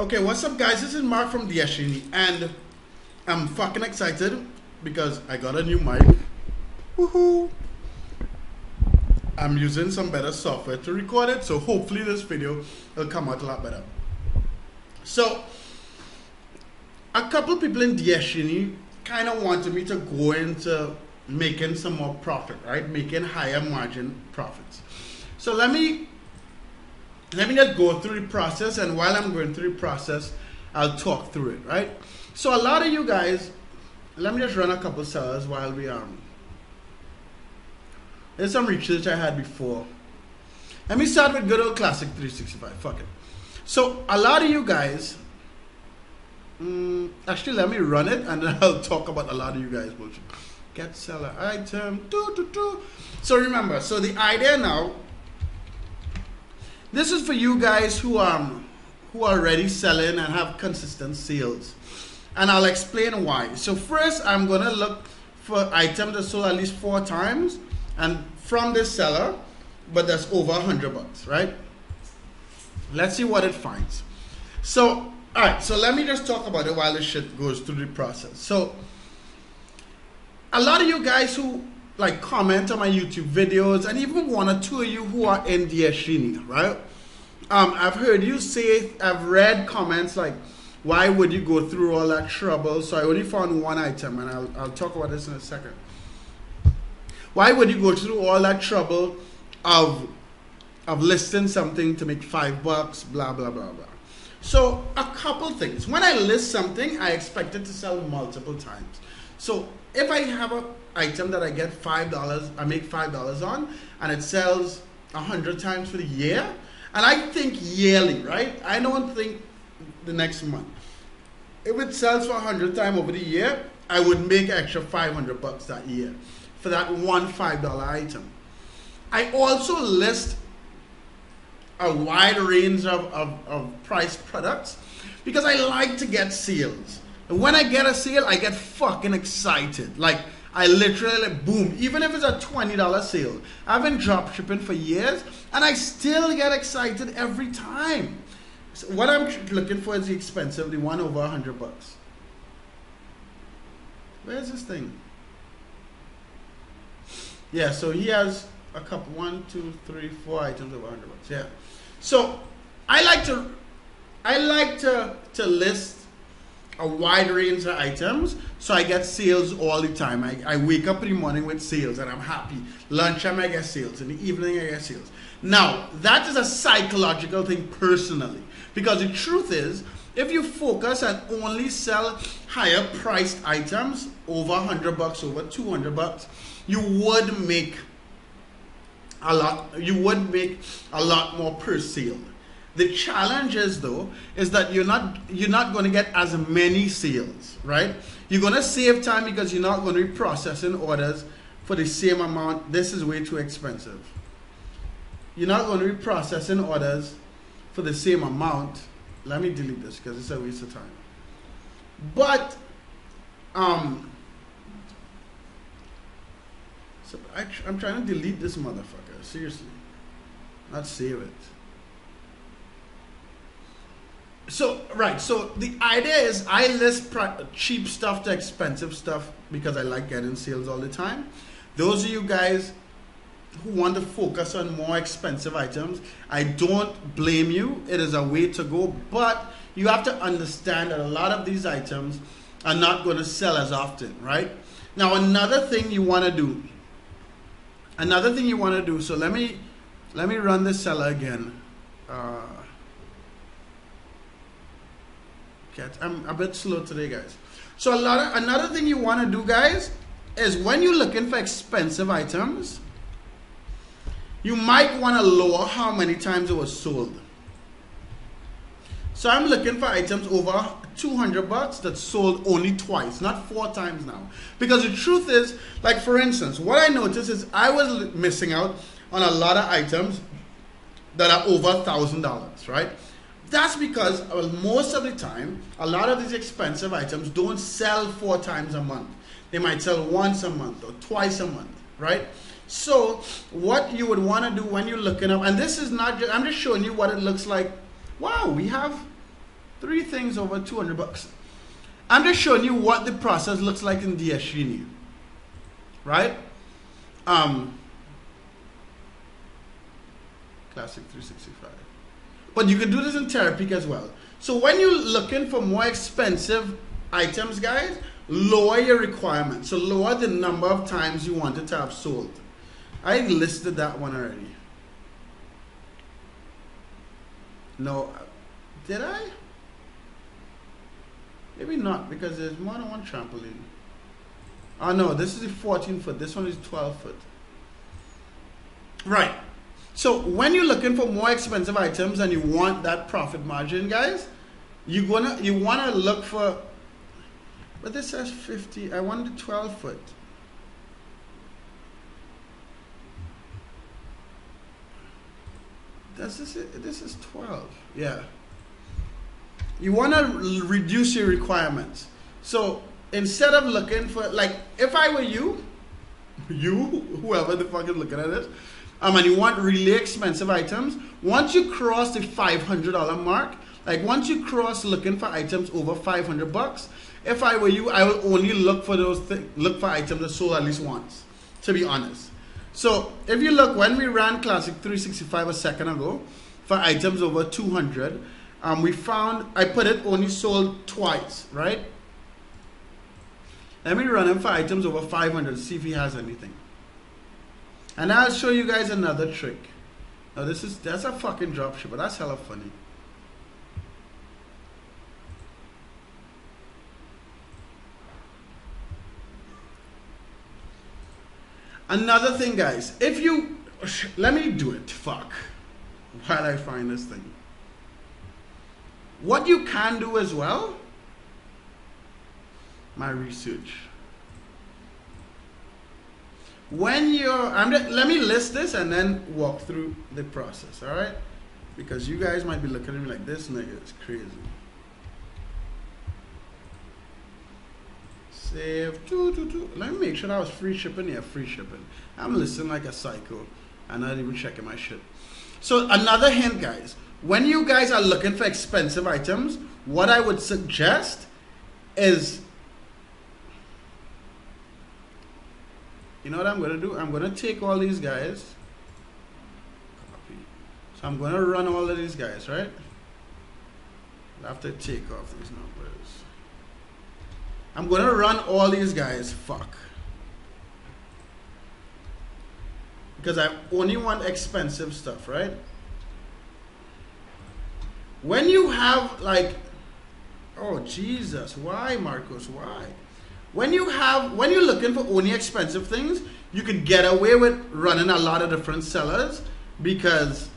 Okay, what's up guys, this is Mark from DsGenie and I'm fucking excited because I got a new mic. Woohoo! I'm using some better software to record it, so hopefully this video will come out a lot better. So, a couple people in DsGenie kind of wanted me to go into making some more profit, right? Making higher margin profits. So let me just go through the process, and while I'm going through the process, I'll talk through it, right? So a lot of you guys, let me just run a couple sellers while we there's some research I had before. Let me start with good old classic 365, fuck it. So a lot of you guys, actually let me run it and then I'll talk about a lot of you guys bullshit. Get seller item, So remember, so the idea now, this is for you guys who are already selling and have consistent sales. And I'll explain why. So first, I'm gonna look for items that sold at least 4 times and from this seller, but that's over $100, right? Let's see what it finds. So, all right, so let me just talk about it while this shit goes through the process. So, a lot of you guys who like comment on my YouTube videos, and even 1 or 2 of you who are in DsGenie, right? I've heard you say, I've read comments like, why would you go through all that trouble? So I only found one item, and I'll talk about this in a second. Why would you go through all that trouble of listing something to make $5, blah, blah, blah, blah. So a couple things. When I list something, I expect it to sell multiple times. So if I have an item that I get $5, I make $5 on, and it sells 100 times for the year, and I think yearly, right? I don't think the next month. If it sells for 100 times over the year, I would make extra $500 that year for that one $5 item. I also list a wide range of priced products because I like to get sales. And when I get a sale, I get fucking excited. Like, I literally, like, boom, even if it's a $20 sale. I've been drop shipping for years and I still get excited every time. So what I'm looking for is the expensive, the one over $100. Where's this thing? Yeah, so he has a couple, 1, 2, 3, 4 items over $100. Yeah. So I like to list a wide range of items so I get sales all the time. I wake up in the morning with sales and I'm happy. Lunchtime I get sales, in the evening I get sales. Now, that is a psychological thing personally, because the truth is, if you focus and only sell higher priced items, over $100, over $200, you would make a lot more per sale. The challenge is though, is that you're not going to get as many sales, right? You're going to save time because you're not going to be processing orders for the same amount. This is way too expensive. You're not going to be processing orders for the same amount. Let me delete this because it's a waste of time. But, so I'm trying to delete this motherfucker, seriously, not save it. So, right, so the idea is I list cheap stuff to expensive stuff because I like getting sales all the time. Those of you guys who want to focus on more expensive items, I don't blame you. It is a way to go, but you have to understand that a lot of these items are not going to sell as often, right? Now, another thing you want to do, so let me run this seller again. I'm a bit slow today, guys. So another thing you want to do, guys, is when you're looking for expensive items, you might want to lower how many times it was sold. So I'm looking for items over $200 that sold only twice, not 4 times now. Because the truth is, like for instance, what I noticed is I was missing out on a lot of items that are over $1,000, right? That's because most of the time, a lot of these expensive items don't sell 4 times a month. They might sell once a month or twice a month, right? So what you would want to do when you're looking up, and this is not just, I'm just showing you what it looks like. Wow, we have Three things over 200 bucks. I'm just showing you what the process looks like in DsGenie, right? Classic 365. But you can do this in Therapy as well. So when you're looking for more expensive items, guys, lower your requirements. So lower the number of times you want it to have sold. I listed that one already. No, did I? Maybe not, because there's more than one trampoline. Oh no, this is the 14 foot, this one is 12 foot. Right. So when you're looking for more expensive items and you want that profit margin, guys, you wanna look for, but this says 50. I want the 12 foot. This is 12. Yeah. You wanna reduce your requirements. So instead of looking for, like, if I were you, whoever the fuck is looking at it, and you want really expensive items, once you cross the $500 mark, like once you cross looking for items over 500 bucks, if I were you, I would only look for those look for items that sold at least once, to be honest. So if you look, when we ran Classic 365 a second ago for items over 200, we found, I put it only sold twice, right? Let me run him for items over 500, see if he has anything. And I'll show you guys another trick. Now that's a fucking dropshipper, that's hella funny. Another thing, guys, let me do it, fuck, while I find this thing. What you can do as well, my research. When you're, let me list this and then walk through the process, all right? Because you guys might be looking at me like, this nigga is crazy. Save, let me make sure that was free shipping. Yeah, free shipping. I'm listening like a psycho and not even checking my shit. So another hint, guys, when you guys are looking for expensive items, what I would suggest is, you know what I'm gonna do? I'm gonna take all these guys. Copy. So I'm gonna run all of these guys, right? I'll have to take off these numbers. I'm gonna run all these guys, fuck. Because I only want expensive stuff, right? When you have like, oh Jesus, why Marcos, why? When you're looking for only expensive things, you could get away with running a lot of different sellers because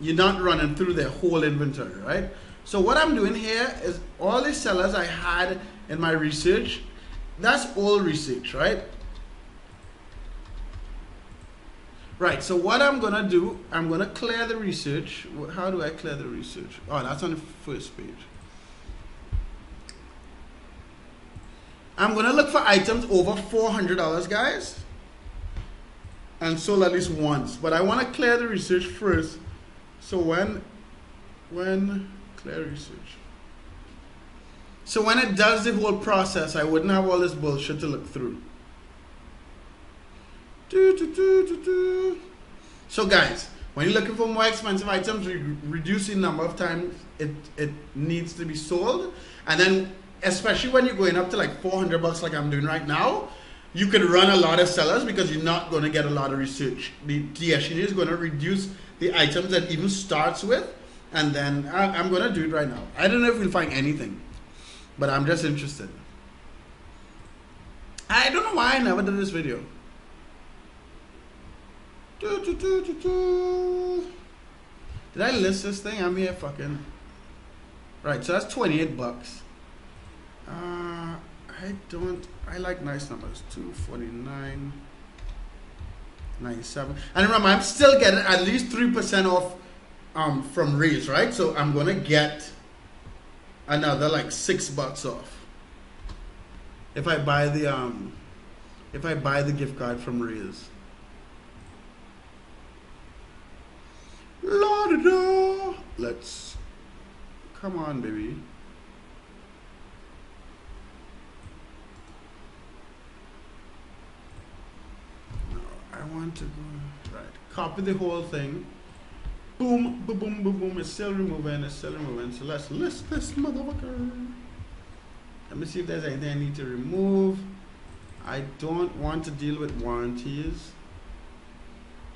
you're not running through their whole inventory, right? So what I'm doing here is all the sellers I had in my research, that's all research, right? Right, so what I'm gonna do, I'm gonna clear the research. How do I clear the research? Oh, that's on the first page. I'm gonna look for items over $400, guys, and sold at least once. But I wanna clear the research first. So clear research. So when it does the whole process, I wouldn't have all this bullshit to look through. So guys, when you're looking for more expensive items, reduce the number of times it needs to be sold, and then, especially when you're going up to like 400 bucks like I'm doing right now, you can run a lot of sellers because you're not going to get a lot of research. The DsGenie is going to reduce the items that even starts with, and then I'm going to do it right now. I don't know if we'll find anything, but I'm just interested. I don't know why I never did this video. Did I list this thing? I'm here fucking... Right, so that's 28 bucks. I like nice numbers, 249, 97. And remember, I'm still getting at least 3% off from raise, right? So I'm gonna get another like $6 off if I buy the gift card from raise. Let's Come on, baby. No, I want to go right. Copy the whole thing. Boom, boom, boom, boom, boom. It's still removing. It's still removing. So let's list this motherfucker. Let me see if there's anything I need to remove. I don't want to deal with warranties.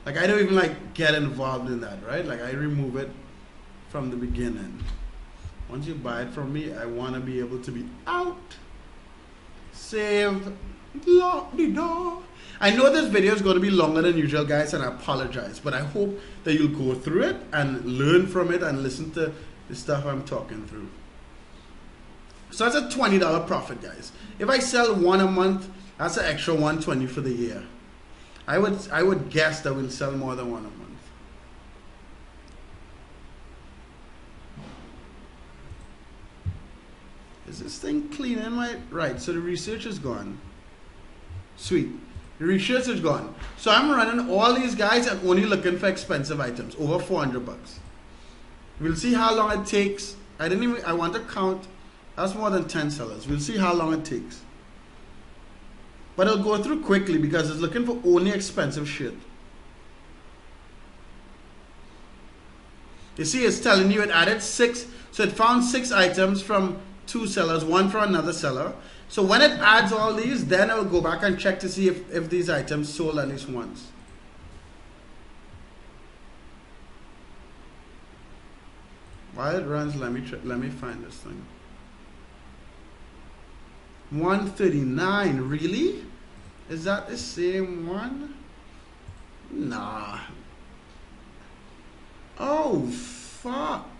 Like, I don't even like get involved in that, right? Like, I remove it from the beginning. Once you buy it from me, I want to be able to be out. Save. Lock the door. I know this video is going to be longer than usual, guys, and I apologize, but I hope that you'll go through it and learn from it and listen to the stuff I'm talking through. So that's a $20 profit, guys. If I sell one a month, that's an extra $120 for the year. I would guess that we'll sell more than one a month. Is this thing clean in my... Right, so the research is gone. Sweet. The research is gone. So I'm running all these guys and only looking for expensive items. Over 400 bucks. We'll see how long it takes. I want to count. That's more than 10 sellers. We'll see how long it takes. But it'll go through quickly because it's looking for only expensive shit. You see, it's telling you it added 6. So it found 6 items from 2 sellers, 1 from another seller. So when it adds all these, then it'll go back and check to see if these items sold at least once. While it runs, let me find this thing. 139, really? Is that the same one? Nah. Oh, fuck.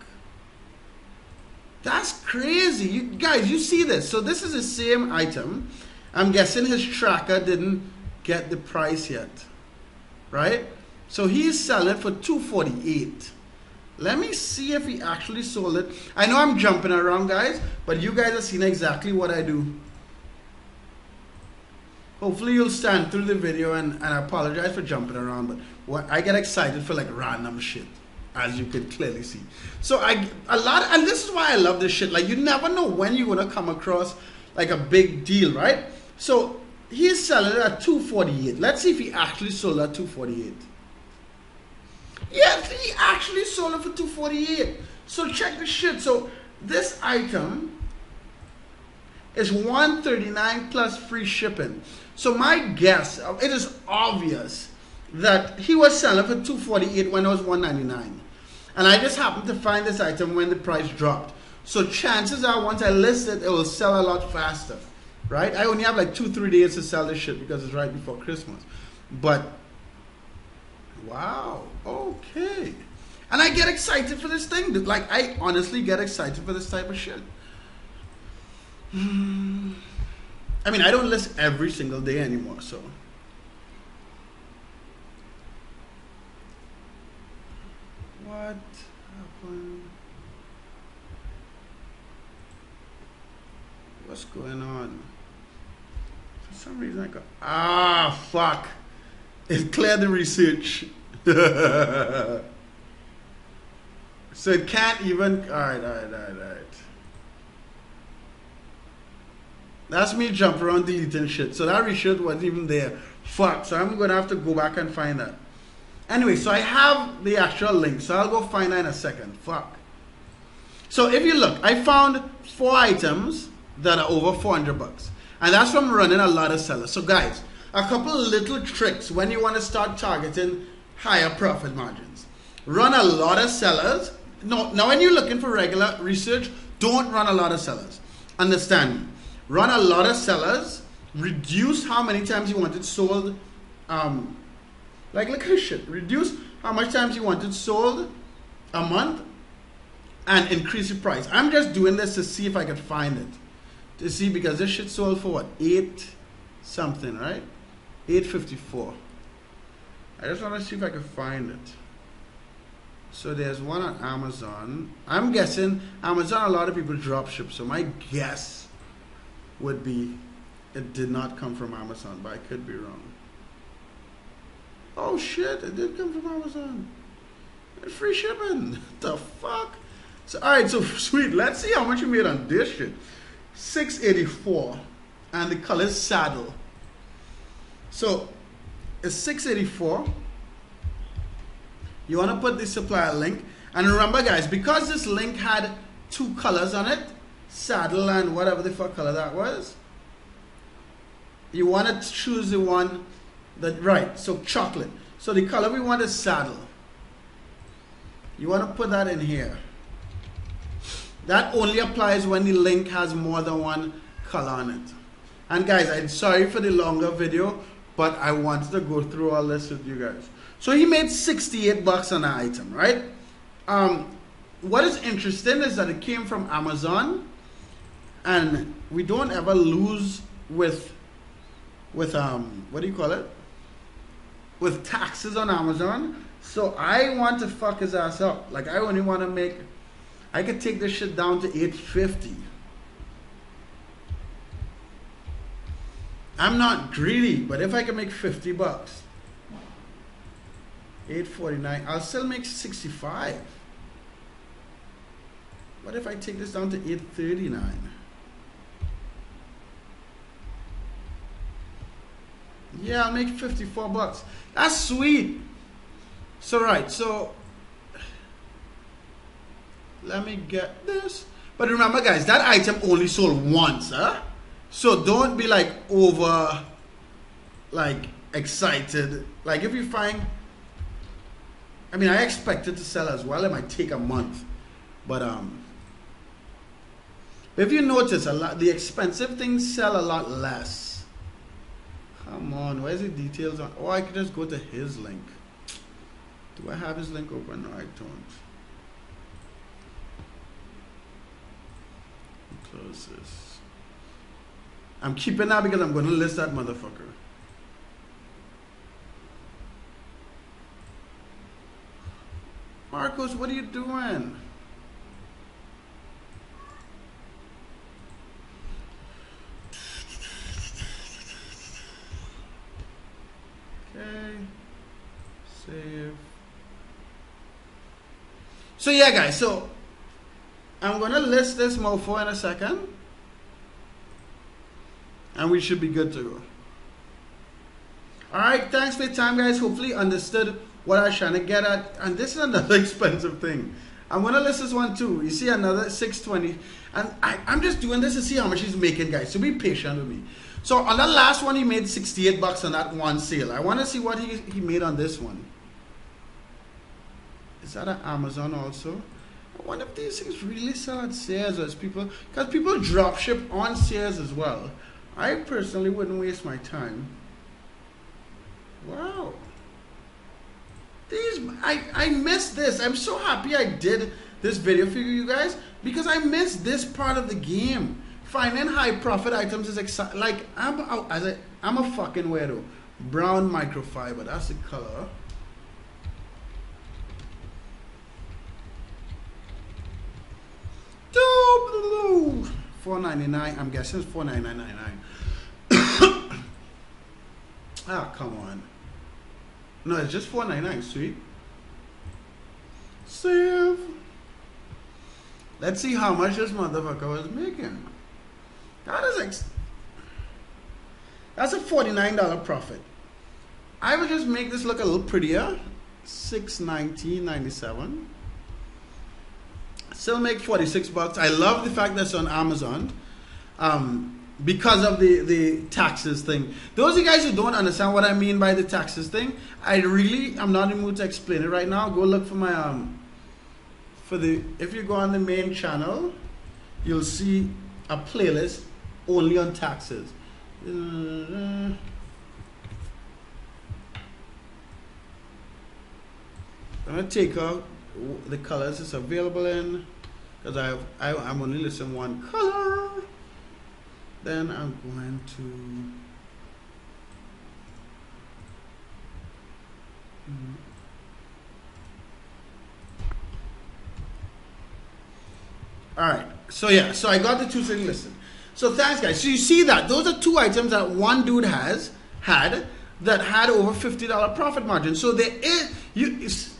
That's crazy. You guys, you see this. So this is the same item. I'm guessing his tracker didn't get the price yet, right? So he's selling for $248. Let me see if he actually sold it. I know I'm jumping around, guys, but you guys are seeing exactly what I do. Hopefully you'll stand through the video, and I apologize for jumping around, but what, I get excited for like random shit, as you could clearly see. So and this is why I love this shit. Like, you never know when you're gonna come across like a big deal, right? So he's selling it at $248. Let's see if he actually sold at $248. Yes, he actually sold it for $248. So check the shit. So this item is $139 plus free shipping. So my guess, it is obvious that he was selling for $248 when it was $199. And I just happened to find this item when the price dropped. So chances are once I list it, it will sell a lot faster, right? I only have like 2-3 days to sell this shit because it's right before Christmas. But, wow, okay. And I get excited for this thing. Like, I honestly get excited for this type of shit. I mean, I don't list every single day anymore, so. What happened? What's going on? For some reason I got, ah, fuck. It cleared the research. So it can't even, all right. That's me jumping around deleting shit. So that reshirt wasn't even there. Fuck. So I'm going to have to go back and find that. Anyway, so I have the actual link. So I'll go find that in a second. Fuck. So if you look, I found 4 items that are over 400 bucks. And that's from running a lot of sellers. So guys, a couple little tricks when you want to start targeting higher profit margins. Run a lot of sellers. No, now when you're looking for regular research, don't run a lot of sellers. Understand me. Run a lot of sellers, reduce how many times you want it sold, like look at shit, reduce how much times you want it sold a month and increase the price. I'm just doing this to see if I could find it, to see, because this shit sold for what, 8 something, right? 854. I just want to see if I could find it. So there's one on Amazon. I'm guessing Amazon, a lot of people drop ship, so my guess would be it did not come from Amazon, but I could be wrong. Oh shit, it did come from Amazon. Free shipping. The fuck? So, all right, so sweet. Let's see how much you made on this shit. $6.84, and the color is saddle. So it's $6.84. You want to put the supplier link, and remember, guys, because this link had two colors on it, saddle and whatever the fuck color that was, you want to choose the one that, right, so chocolate. So the color we want is saddle. You want to put that in here. That only applies when the link has more than one color on it. And guys, I'm sorry for the longer video, but I wanted to go through all this with you guys. So he made $68 on an item, right? What is interesting is that it came from Amazon, and we don't ever lose with taxes on Amazon. So I want to fuck his ass up. Like, I only want to make, I could take this shit down to $8.50. I'm not greedy, but if I can make $50, $8.49, I'll still make $65. What if I take this down to $8.39? Yeah, I'll make $54. That's sweet. So right, so let me get this. But remember, guys, that item only sold once, huh? So don't be like over, like, excited. Like, if you find, I mean, I expected to sell as well. It might take a month, but if you notice, a lot the expensive things sell a lot less. Come on, where's the details on? Oh, I could just go to his link. Do I have his link open? No, I don't. Close this. I'm keeping that because I'm going to list that motherfucker. Marcos, what are you doing? Okay, save. So yeah, guys, so I'm gonna list this mofo in a second, and we should be good to go. All right, thanks for your time, guys. Hopefully you understood what I was trying to get at. And this is another expensive thing. I'm gonna list this one too. You see another $6.20, and I'm just doing this to see how much he's making, guys. So be patient with me. So on that last one, he made $68 on that one sale. I want to see what he made on this one. Is that an Amazon also? I wonder if these things really sell at sales as people, because people drop ship on sales as well. I personally wouldn't waste my time. Wow. These, I missed this. I'm so happy I did this video for you guys, because I missed this part of the game. Finding high profit items is exciting. Like, I'm a fucking weirdo. Brown microfiber, that's the color. $4.99, I'm guessing it's $4.99.99. Ah, come on. No, it's just $4.99, sweet. Save. Let's see how much this motherfucker was making. That is that's a $49 profit. I will just make this look a little prettier. $6.19.97. Still make $46. I love the fact that's on Amazon, because of the taxes thing. Those of you guys who don't understand what I mean by the taxes thing, I'm not in the mood to explain it right now. Go look for my if you go on the main channel, you'll see a playlist only on taxes. I'm gonna take out the colors it's available in, because I'm only listing one color. Then I'm going to all right. So yeah, so I got the two things listed. So thanks, guys. So you see that those are two items that one dude had over $50 profit margin. So there is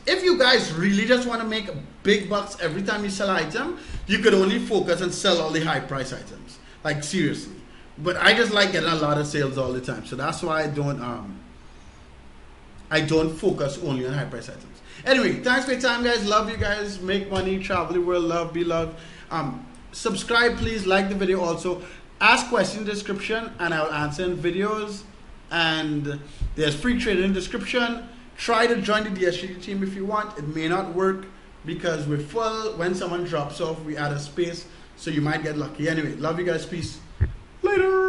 If you guys really just want to make big bucks every time you sell an item, you could only focus and sell all the high price items, like seriously. But I just like getting a lot of sales all the time, so that's why I don't focus only on high price items. Anyway, thanks for your time, guys. Love you guys. Make money, travel the world, love, be loved. Subscribe, please. Like the video. Also, ask questions in the description, and I will answer in videos. And there's free training in the description. Try to join the DsGenie team if you want. It may not work because we're full. When someone drops off, we add a space, so you might get lucky. Anyway, love you guys. Peace. Later.